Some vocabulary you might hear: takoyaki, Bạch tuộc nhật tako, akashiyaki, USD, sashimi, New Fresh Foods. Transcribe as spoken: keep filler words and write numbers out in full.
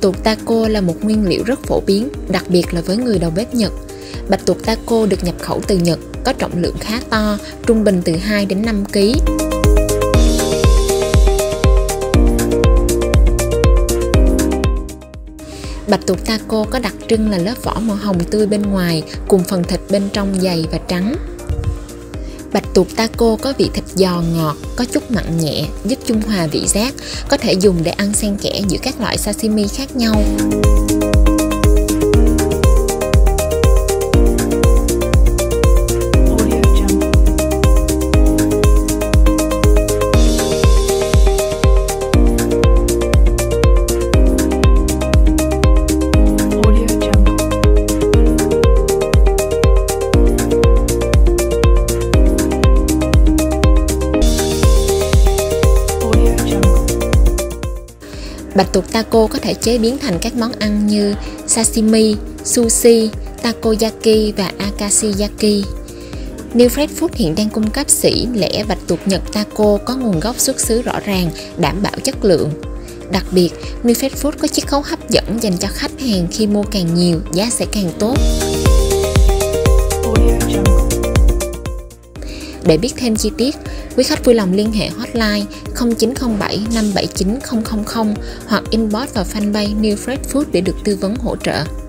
tuộc tako là một nguyên liệu rất phổ biến, đặc biệt là với người đầu bếp Nhật. Bạch tuộc tako được nhập khẩu từ Nhật, có trọng lượng khá to, trung bình từ hai đến năm ki lô gam. Bạch tuộc tako có đặc trưng là lớp vỏ màu hồng tươi bên ngoài cùng phần thịt bên trong dày và trắng. Bạch tuộc tako có vị thịt giòn ngọt, có chút mặn nhẹ, giúp trung hòa vị giác, có thể dùng để ăn xen kẽ giữa các loại sashimi khác nhau. Bạch tuộc tako có thể chế biến thành các món ăn như sashimi, sushi, takoyaki và akashiyaki. New Fresh Foods hiện đang cung cấp sỉ lẻ bạch tuộc Nhật tako có nguồn gốc xuất xứ rõ ràng, đảm bảo chất lượng. Đặc biệt, New Fresh Foods có chiết khấu hấp dẫn dành cho khách hàng, khi mua càng nhiều, giá sẽ càng tốt. Để biết thêm chi tiết, quý khách vui lòng liên hệ hotline không chín không bảy năm bảy chín không không không hoặc inbox vào fanpage New Fresh Foods để được tư vấn hỗ trợ.